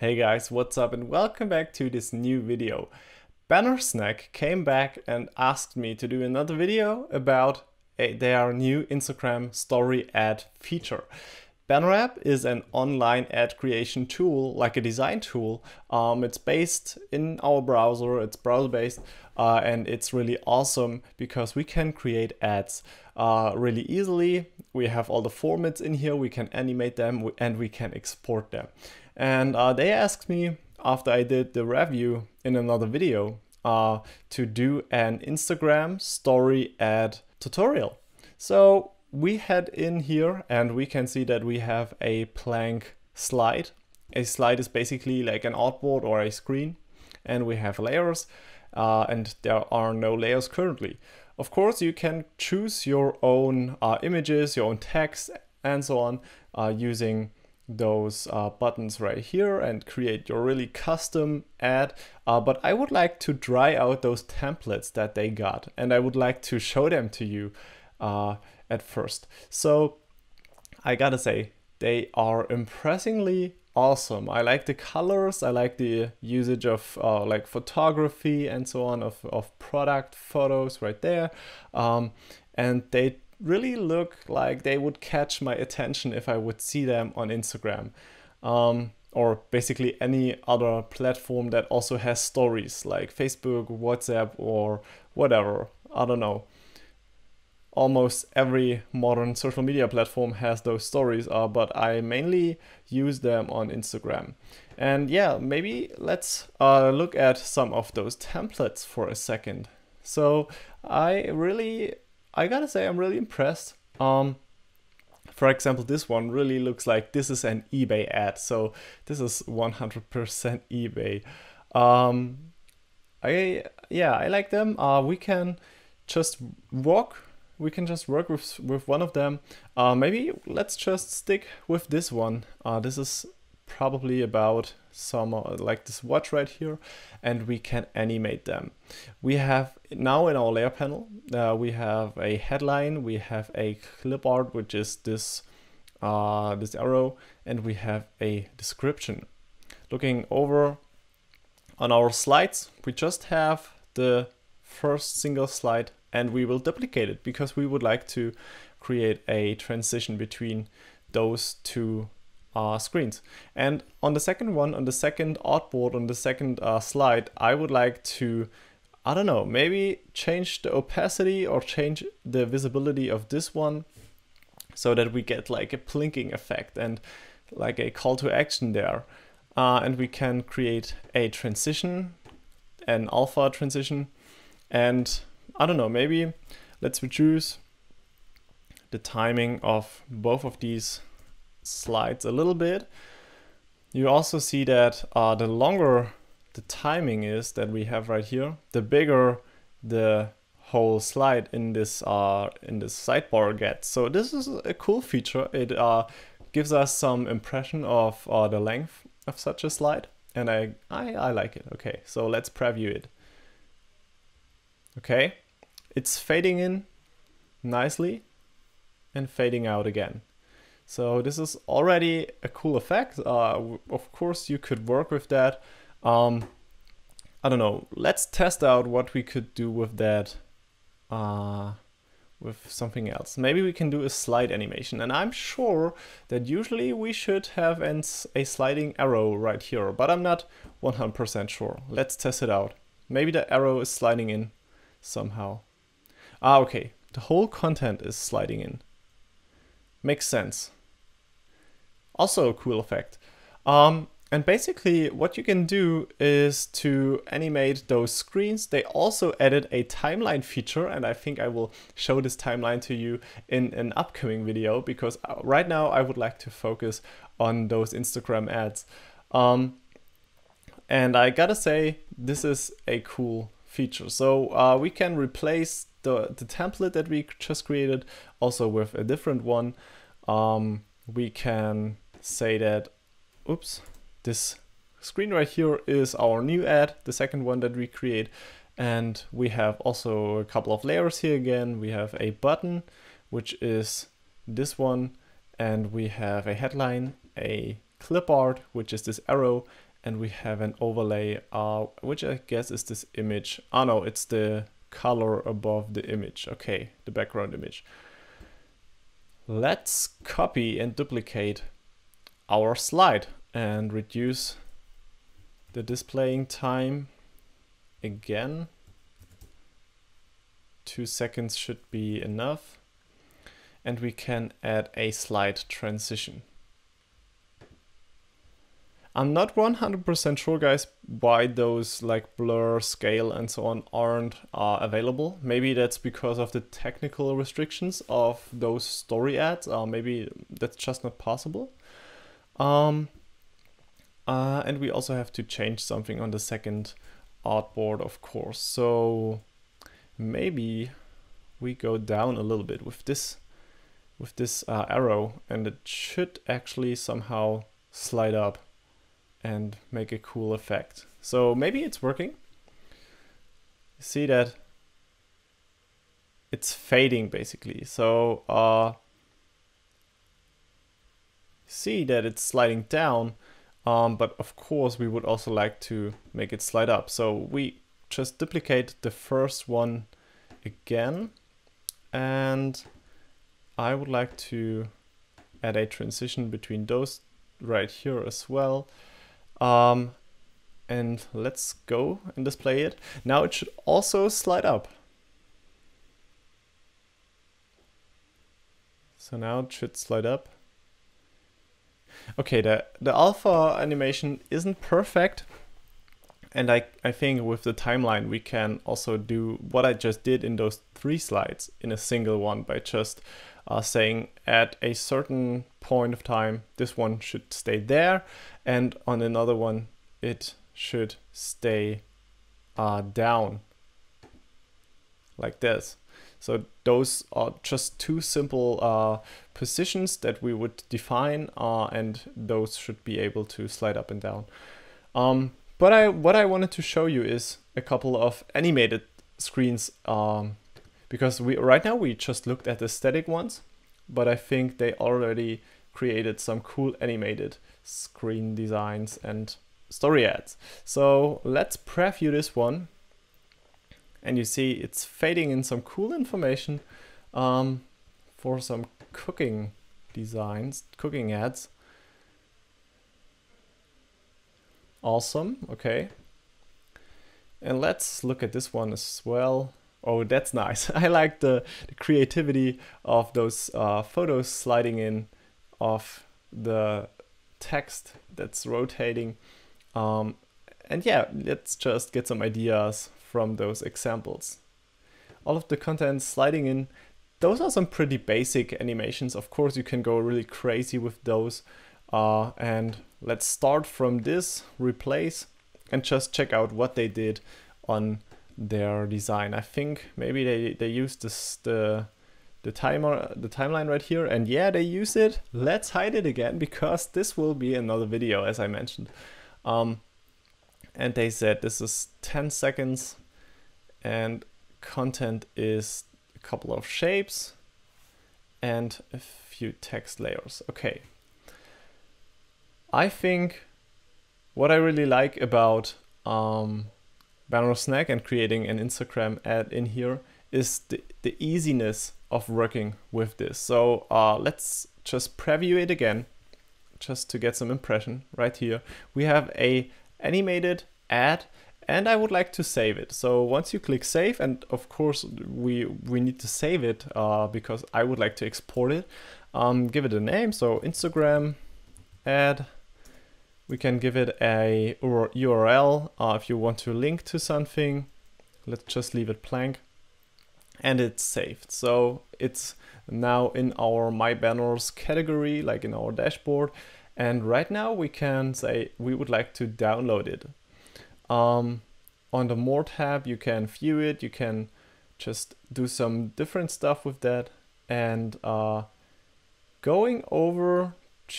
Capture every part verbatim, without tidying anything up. Hey guys, what's up and welcome back to this new video. Bannersnack came back and asked me to do another video about a, their new Instagram story ad feature. Bannerap is an online ad creation tool, like a design tool. Um, it's based in our browser, it's browser-based, uh, and it's really awesome because we can create ads uh, really easily. We have all the formats in here, we can animate them and we can export them. And uh, they asked me, after I did the review in another video, uh, to do an Instagram story ad tutorial. So we head in here and we can see that we have a blank slide. A slide is basically like an artboard or a screen, and we have layers uh, and there are no layers currently. Of course, you can choose your own uh, images, your own text and so on uh, using those uh, buttons right here and create your really custom ad. Uh, but I would like to try out those templates that they got, and I would like to show them to you uh, at first. So I gotta say, they are impressingly awesome. I like the colors, I like the usage of uh, like photography and so on, of, of product photos right there. Um, and they really look like they would catch my attention if I would see them on Instagram um, or basically any other platform that also has stories like Facebook, WhatsApp or whatever. I don't know. Almost every modern social media platform has those stories, uh, but I mainly use them on Instagram. And yeah, maybe let's uh, look at some of those templates for a second. So I really I gotta say, I'm really impressed. Um, for example, this one really looks like this is an eBay ad. So this is one hundred percent eBay. Um, I yeah, I like them. Uh, we can just work. We can just work with with one of them. Uh, maybe let's just stick with this one. Uh, this is probably about summer, like this watch right here, and we can animate them. We have now in our layer panel, uh, we have a headline, we have a clip art, which is this uh, this arrow, and we have a description. Looking over on our slides, we just have the first single slide, and we will duplicate it because we would like to create a transition between those two Uh, screens. And on the second one, on the second artboard, on the second uh, slide, I would like to, I don't know, maybe change the opacity or change the visibility of this one so that we get like a blinking effect and like a call to action there. Uh, and we can create a transition, an alpha transition. And I don't know, maybe let's reduce the timing of both of these slides a little bit. You also see that uh, the longer the timing is that we have right here, the bigger the whole slide in this uh, in this sidebar gets. So this is a cool feature. It uh, gives us some impression of uh, the length of such a slide, and I, I I like it. Okay, so let's preview it. Okay, it's fading in nicely and fading out again. So this is already a cool effect. Uh, of course, you could work with that. Um, I don't know. Let's test out what we could do with that, uh, with something else. Maybe we can do a slide animation. And I'm sure that usually we should have an, a sliding arrow right here, but I'm not one hundred percent sure. Let's test it out. Maybe the arrow is sliding in somehow. Ah, okay. The whole content is sliding in. Makes sense. Also a cool effect. Um, and basically what you can do is to animate those screens. They also added a timeline feature, and I think I will show this timeline to you in an upcoming video because right now I would like to focus on those Instagram ads. Um, and I gotta say, this is a cool feature. So uh, we can replace the, the template that we just created also with a different one. Um, we can say that, oops, this screen right here is our new ad, the second one that we create. And we have also a couple of layers here again. We have a button, which is this one. And we have a headline, a clip art, which is this arrow, and we have an overlay, uh, which I guess is this image. Oh no, it's the color above the image. Okay, the background image. Let's copy and duplicate our slide and reduce the displaying time again. Two seconds should be enough. And we can add a slide transition. I'm not one hundred percent sure, guys, why those like blur, scale and so on aren't uh, available. Maybe that's because of the technical restrictions of those story ads, or uh, maybe that's just not possible. Um, uh, and we also have to change something on the second artboard, of course. So maybe we go down a little bit with this, with this uh, arrow, and it should actually somehow slide up and make a cool effect. So maybe it's working. See that it's fading basically. So uh, see that it's sliding down, um, but of course we would also like to make it slide up. So we just duplicate the first one again, and I would like to add a transition between those right here as well. Um, and let's go and display it. Now it should also slide up. So now it should slide up. Okay, the, the alpha animation isn't perfect. And I, I think with the timeline, we can also do what I just did in those three slides in a single one by just uh, saying at a certain point of time, this one should stay there. And on another one, it should stay uh, down like this. So those are just two simple uh, positions that we would define, uh, and those should be able to slide up and down. Um, but I, what I wanted to show you is a couple of animated screens, um, because we right now we just looked at the static ones, but I think they already created some cool animated screen designs and story ads. So let's preview this one. And you see it's fading in some cool information um, for some cooking designs, cooking ads. Awesome, okay. And let's look at this one as well. Oh, that's nice. I like the, the creativity of those uh, photos sliding in of the text that's rotating. Um, and yeah, let's just get some ideas from those examples. All of the content sliding in, those are some pretty basic animations. Of course, you can go really crazy with those. Uh, and let's start from this, replace, and just check out what they did on their design. I think maybe they, they used this, the, the, timer, the timeline right here, and yeah, they use it. Let's hide it again, because this will be another video, as I mentioned. Um, And they said this is ten seconds and content is a couple of shapes and a few text layers. Okay. I think what I really like about um, Bannersnack and creating an Instagram ad in here is the, the easiness of working with this. So uh, let's just preview it again, just to get some impression right here. We have a animated ad, and I would like to save it. So once you click save, and of course we we need to save it uh, because I would like to export it. Um, give it a name, so Instagram ad. We can give it a U R L uh, if you want to link to something. Let's just leave it blank, and it's saved. So it's now in our My Banners category, like in our dashboard. And right now we can say we would like to download it. Um, on the More tab, you can view it. You can just do some different stuff with that. And uh, going over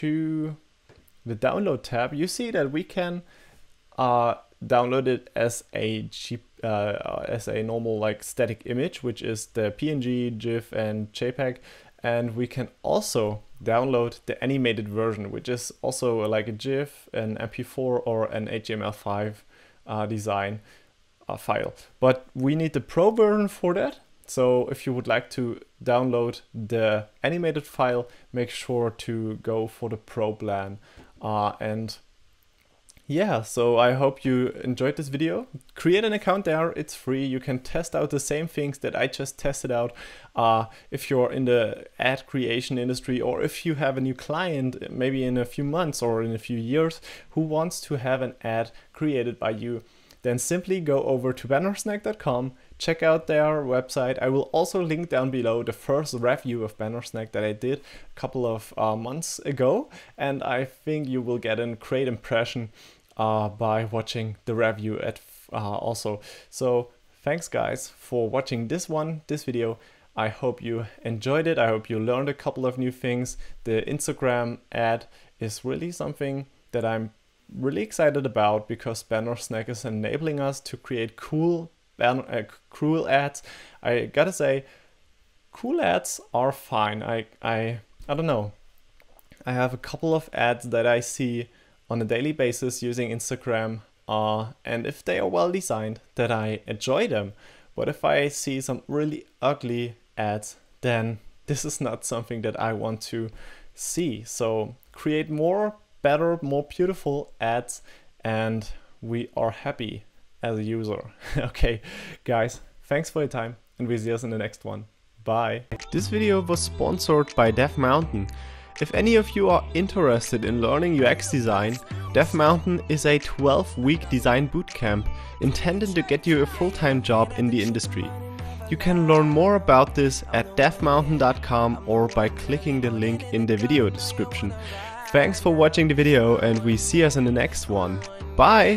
to the Download tab, you see that we can uh, download it as a uh, as a normal like static image, which is the P N G, GIF, and JPEG. And we can also download the animated version, which is also like a GIF, an M P four, or an H T M L five uh, design uh, file. But we need the pro version for that. So if you would like to download the animated file, make sure to go for the pro plan. Uh, and yeah, so I hope you enjoyed this video. Create an account there, it's free. You can test out the same things that I just tested out. Uh, if you're in the ad creation industry, or if you have a new client, maybe in a few months or in a few years, who wants to have an ad created by you, then simply go over to bannersnack dot com, check out their website. I will also link down below the first review of Bannersnack that I did a couple of uh, months ago. And I think you will get a great impression uh, by watching the review at uh, also. So thanks guys for watching this one, this video. I hope you enjoyed it. I hope you learned a couple of new things. The Instagram ad is really something that I'm really excited about, because Bannersnack is enabling us to create cool uh, cool ads. I gotta say, cool ads are fine. I, I, I don't know. I have a couple of ads that I see on a daily basis using Instagram, uh, and if they are well designed, that I enjoy them. But if I see some really ugly ads, then this is not something that I want to see. So create more better, more beautiful ads, and we are happy as a user. Okay, guys, thanks for your time, and we'll see us in the next one. Bye. This video was sponsored by DevMountain. If any of you are interested in learning U X design, DevMountain is a twelve week design bootcamp intended to get you a full-time job in the industry. You can learn more about this at devmountain dot com or by clicking the link in the video description. Thanks for watching the video, and we see us in the next one. Bye!